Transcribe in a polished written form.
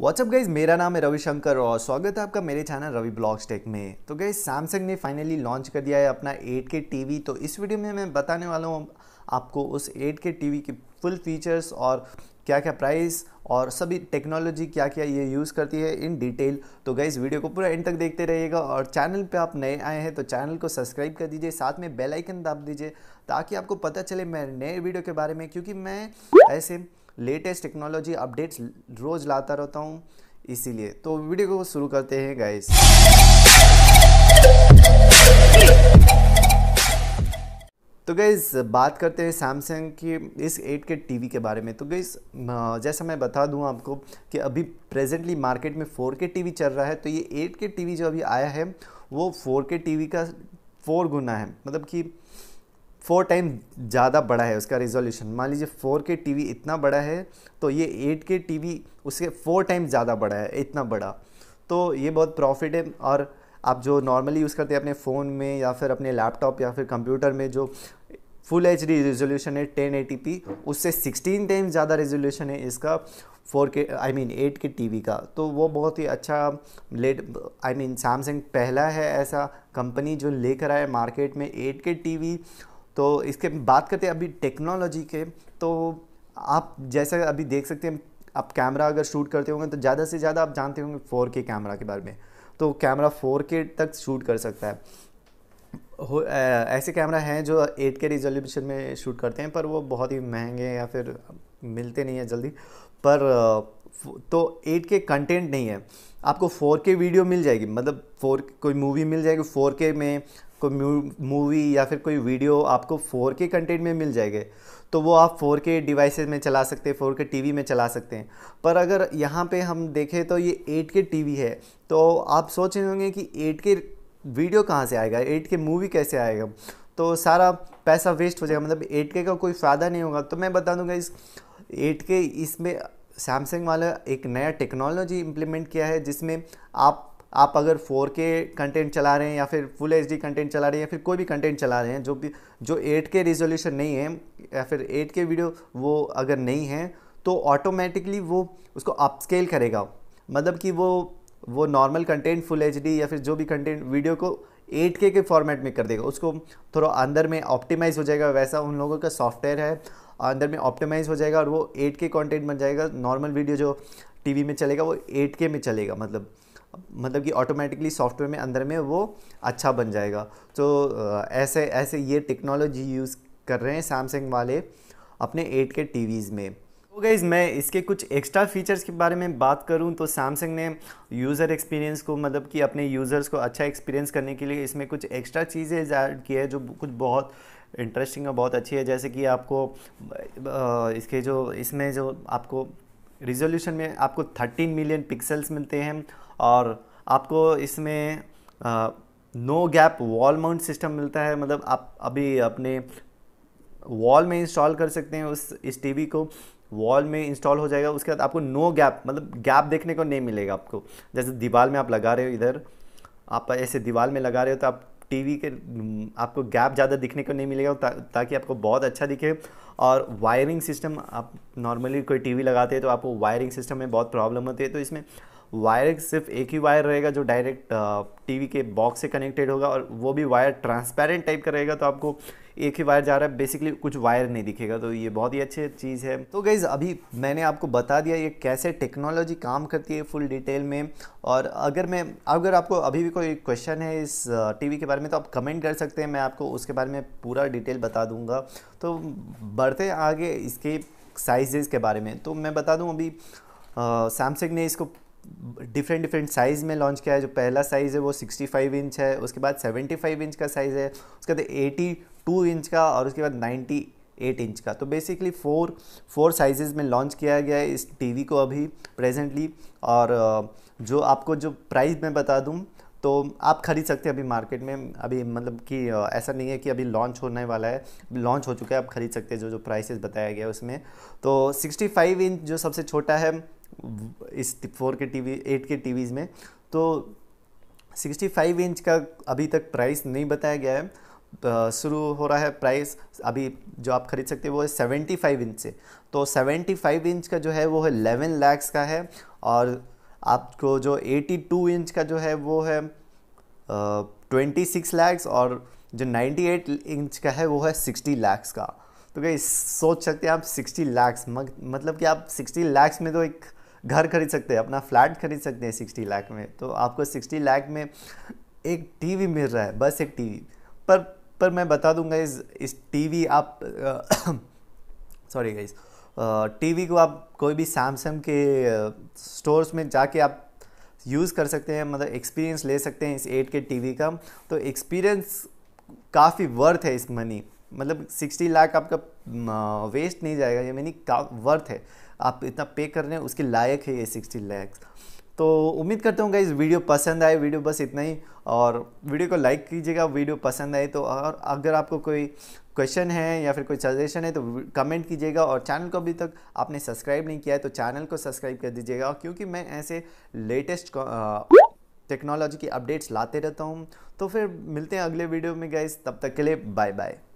What's up guys, मेरा नाम है रवि शंकर और स्वागत है आपका मेरे चैनल रवि ब्लॉग्स टेक में। तो गाइज, सैमसंग ने फाइनली लॉन्च कर दिया है अपना 8K टीवी। तो इस वीडियो में मैं बताने वाला हूँ आपको उस 8K टीवी के फुल फीचर्स और क्या क्या प्राइस और सभी टेक्नोलॉजी क्या क्या ये यूज़ करती है इन डिटेल। तो गाइज़, वीडियो को पूरा एंड तक देखते रहिएगा और चैनल पे आप नए आए हैं तो चैनल को सब्सक्राइब कर दीजिए, साथ में बेल आइकन दाब दीजिए ताकि आपको पता चले मैं नए वीडियो के बारे में, क्योंकि मैं ऐसे लेटेस्ट टेक्नोलॉजी अपडेट्स रोज़ लाता रहता हूँ, इसीलिए। तो वीडियो को शुरू करते हैं गाइज़। तो गाइज, बात करते हैं सैमसंग की इस 8K टीवी के बारे में। तो गाइज, जैसा मैं बता दूं आपको कि अभी प्रेजेंटली मार्केट में 4K टीवी चल रहा है, तो ये 8K टीवी जो अभी आया है वो 4K टीवी का 4 गुना है, मतलब कि 4 टाइम ज़्यादा बड़ा है उसका रिजोल्यूशन। मान लीजिए 4K टीवी इतना बड़ा है तो ये 8K टीवी उसके 4 टाइम ज़्यादा बड़ा है, इतना बड़ा। तो ये बहुत प्रॉफिट है। और आप जो नॉर्मली यूज़ करते हैं अपने फ़ोन में या फिर अपने लैपटॉप या फिर कंप्यूटर में, जो फुल HD रेजोल्यूशन है 1080p, उससे 16 टाइम ज़्यादा रेजोल्यूशन है इसका 4K 8K टीवी का। तो वो बहुत ही अच्छा सैमसंग पहला है ऐसा कंपनी जो लेकर आया मार्केट में 8K टीवी। तो इसके बात करते हैं अभी टेक्नोलॉजी के। तो आप जैसा अभी देख सकते हैं, आप कैमरा अगर शूट करते होंगे तो ज़्यादा से ज़्यादा आप जानते होंगे 4K कैमरा के बारे में। तो कैमरा 4K तक शूट कर सकता है। ऐसे कैमरा हैं जो 8K रिजोल्यूशन में शूट करते हैं, पर वो बहुत ही महंगे हैं या फिर मिलते नहीं है जल्दी। पर तो 8K कंटेंट नहीं है, आपको 4K वीडियो मिल जाएगी, मतलब कोई मूवी मिल जाएगी 4K में, कोई मूवी या फिर कोई वीडियो आपको 4K कंटेंट में मिल जाएंगे। तो वो आप 4K डिवाइसेस में चला सकते हैं, 4K टीवी में चला सकते हैं। पर अगर यहाँ पे हम देखें तो ये 8K टीवी है, तो आप सोच रहे होंगे कि 8K वीडियो कहाँ से आएगा, 8K मूवी कैसे आएगा, तो सारा पैसा वेस्ट हो जाएगा, मतलब 8K का कोई फ़ायदा नहीं होगा। तो मैं बता दूँगा इस 8K इसमें सैमसंग वाला एक नया टेक्नोलॉजी इम्प्लीमेंट किया है, जिसमें आप अगर 4K कंटेंट चला रहे हैं या फिर फुल HD कंटेंट चला रहे हैं या फिर कोई भी कंटेंट चला रहे हैं जो 8K रिजोल्यूशन नहीं है या फिर 8K वीडियो वो अगर नहीं है, तो ऑटोमेटिकली वो उसको अपस्केल करेगा, मतलब कि वो नॉर्मल कंटेंट फुल HD या फिर जो भी कंटेंट वीडियो को 8K के फॉर्मेट में कर देगा, उसको थोड़ा अंदर में ऑप्टिमाइज़ हो जाएगा। वैसा उन लोगों का सॉफ्टवेयर है, अंदर में ऑप्टिमाइज़ हो जाएगा और वो 8K कंटेंट बन जाएगा। नॉर्मल वीडियो जो टीवी में चलेगा वो 8K में चलेगा, मतलब कि ऑटोमेटिकली सॉफ्टवेयर में अंदर में वो अच्छा बन जाएगा। तो ऐसे ये टेक्नोलॉजी यूज़ कर रहे हैं सैमसंग वाले अपने 8K टीवीज़ में। तो गाइस, मैं इसके कुछ एक्स्ट्रा फीचर्स के बारे में बात करूं तो सैमसंग ने यूज़र एक्सपीरियंस को, मतलब कि अपने यूज़र्स को अच्छा एक्सपीरियंस करने के लिए इसमें कुछ एक्स्ट्रा चीज़ें ऐड की है जो कुछ बहुत इंटरेस्टिंग और बहुत अच्छी है। जैसे कि आपको इसमें जो आपको रिजोल्यूशन में आपको 13 मिलियन पिक्सल्स मिलते हैं और आपको इसमें no gap wall mount system मिलता है, मतलब आप अभी अपने वॉल में इंस्टॉल कर सकते हैं इस टीवी को, वॉल में इंस्टॉल हो जाएगा। उसके बाद आपको नो गैप, मतलब गैप देखने को नहीं मिलेगा आपको। जैसे दीवार में आप लगा रहे हो, इधर आप ऐसे दीवार में लगा रहे हो तो आप टीवी के आपको गैप ज़्यादा दिखने को नहीं मिलेगा, ताकि आपको बहुत अच्छा दिखे। और वायरिंग सिस्टम, आप नॉर्मली कोई टीवी लगाते हैं तो आपको वायरिंग सिस्टम में बहुत प्रॉब्लम होती है, तो इसमें वायर सिर्फ एक ही वायर रहेगा जो डायरेक्ट टीवी के बॉक्स से कनेक्टेड होगा, और वो भी वायर ट्रांसपेरेंट टाइप का रहेगा, तो आपको एक ही वायर जा रहा है, बेसिकली कुछ वायर नहीं दिखेगा। तो ये बहुत ही अच्छी चीज़ है। तो गाइज़, अभी मैंने आपको बता दिया ये कैसे टेक्नोलॉजी काम करती है फुल डिटेल में। और अगर आपको अभी भी कोई क्वेश्चन है इस टीवी के बारे में तो आप कमेंट कर सकते हैं, मैं आपको उसके बारे में पूरा डिटेल बता दूँगा। तो बढ़ते आगे इसके साइजेज़ के बारे में, तो मैं बता दूँ अभी सैमसंग ने इसको डिफरेंट साइज़ में लॉन्च किया है। जो पहला साइज़ है वो 65 इंच है, उसके बाद 75 इंच का साइज़ है, उसके बाद 82 इंच का और उसके बाद 98 इंच का। तो बेसिकली फोर साइजेज़ में लॉन्च किया गया है इस टीवी को अभी प्रेजेंटली। और जो आपको जो प्राइस मैं बता दूं तो आप ख़रीद सकते हैं अभी मार्केट में, अभी मतलब कि ऐसा नहीं है कि अभी लॉन्च होने वाला है, लॉन्च हो चुका है, आप ख़रीद सकते हैं जो प्राइसेस बताया गया है उसमें। तो 65 इंच जो सबसे छोटा है इस 4K टीवी 8K टीवीज़ में, तो 65 इंच का अभी तक प्राइस नहीं बताया गया है। शुरू हो रहा है प्राइस अभी जो आप ख़रीद सकते हैं वो है 75 इंच से। तो 75 इंच का जो है वो है 11 लाख का है और आपको जो 82 इंच का जो है वो है 26 लाख और जो 98 इंच का है वो है 60 लाख का। तो क्या सोच सकते हैं आप 60 लाख, मतलब कि आप 60 लाख में तो एक घर खरीद सकते हैं, अपना फ्लैट खरीद सकते हैं 60 लाख में। तो आपको 60 लाख में एक टीवी मिल रहा है, बस एक टीवी। पर मैं बता दूंगा इस टीवी आप सॉरी गाइस, टीवी को आप कोई भी सैमसंग के स्टोर्स में जाके आप यूज़ कर सकते हैं, मतलब एक्सपीरियंस ले सकते हैं इस 8K टीवी का। तो एक्सपीरियंस काफ़ी वर्थ है इस मनी, मतलब 60 लाख आपका वेस्ट नहीं जाएगा, ये मनी का वर्थ है, आप इतना पे कर रहे हैं उसके लायक है ये 60 लाख। तो उम्मीद करता हूँ गाइस वीडियो पसंद आए, वीडियो बस इतना ही, और वीडियो को लाइक कीजिएगा वीडियो पसंद आए तो। और अगर आपको कोई क्वेश्चन है या फिर कोई सजेशन है तो कमेंट कीजिएगा, और चैनल को अभी तक आपने सब्सक्राइब नहीं किया है तो चैनल को सब्सक्राइब कर दीजिएगा, क्योंकि मैं ऐसे लेटेस्ट टेक्नोलॉजी की अपडेट्स लाते रहता हूँ। तो फिर मिलते हैं अगले वीडियो में गाइस, तब तक के लिए बाय बाय।